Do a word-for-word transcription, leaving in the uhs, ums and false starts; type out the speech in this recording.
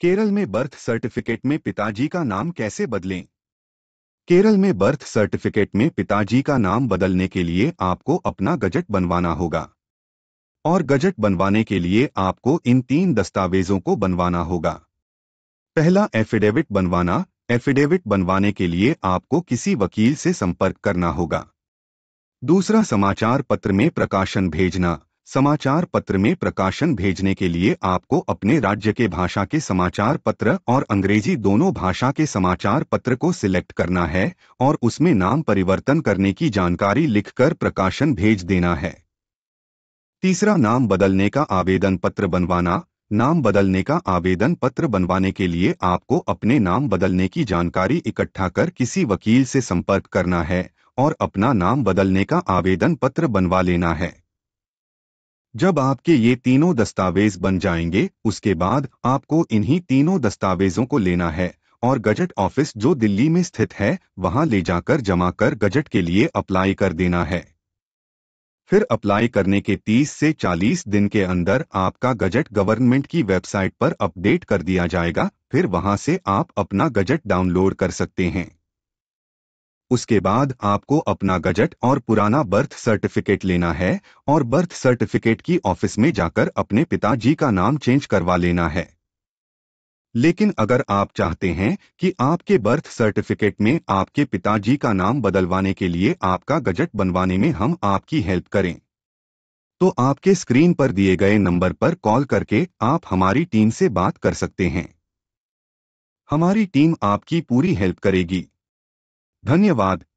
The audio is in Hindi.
केरल में बर्थ सर्टिफिकेट में पिताजी का नाम कैसे बदलें? केरल में बर्थ सर्टिफिकेट में पिताजी का नाम बदलने के लिए आपको अपना गजट बनवाना होगा और गजट बनवाने के लिए आपको इन तीन दस्तावेजों को बनवाना होगा। पहला, एफिडेविट बनवाना। एफिडेविट बनवाने के लिए आपको किसी वकील से संपर्क करना होगा। दूसरा, समाचार पत्र में प्रकाशन भेजना। समाचार पत्र में प्रकाशन भेजने के लिए आपको अपने राज्य के भाषा के समाचार पत्र और अंग्रेजी दोनों भाषा के समाचार पत्र को सिलेक्ट करना है और उसमें नाम परिवर्तन करने की जानकारी लिखकर प्रकाशन भेज देना है। तीसरा, नाम बदलने का आवेदन पत्र बनवाना। नाम बदलने का आवेदन पत्र बनवाने के लिए आपको अपने नाम बदलने की जानकारी इकट्ठा कर किसी वकील से संपर्क करना है और अपना नाम बदलने का आवेदन पत्र बनवा लेना है। जब आपके ये तीनों दस्तावेज बन जाएंगे, उसके बाद आपको इन्हीं तीनों दस्तावेजों को लेना है और गजट ऑफिस जो दिल्ली में स्थित है वहां ले जाकर जमा कर गजट के लिए अप्लाई कर देना है। फिर अप्लाई करने के तीस से चालीस दिन के अंदर आपका गजट गवर्नमेंट की वेबसाइट पर अपडेट कर दिया जाएगा। फिर वहां से आप अपना गजट डाउनलोड कर सकते हैं। उसके बाद आपको अपना गजट और पुराना बर्थ सर्टिफिकेट लेना है और बर्थ सर्टिफिकेट की ऑफिस में जाकर अपने पिताजी का नाम चेंज करवा लेना है। लेकिन अगर आप चाहते हैं कि आपके बर्थ सर्टिफिकेट में आपके पिताजी का नाम बदलवाने के लिए आपका गजट बनवाने में हम आपकी हेल्प करें, तो आपके स्क्रीन पर दिए गए नंबर पर कॉल करके आप हमारी टीम से बात कर सकते हैं। हमारी टीम आपकी पूरी हेल्प करेगी। धन्यवाद।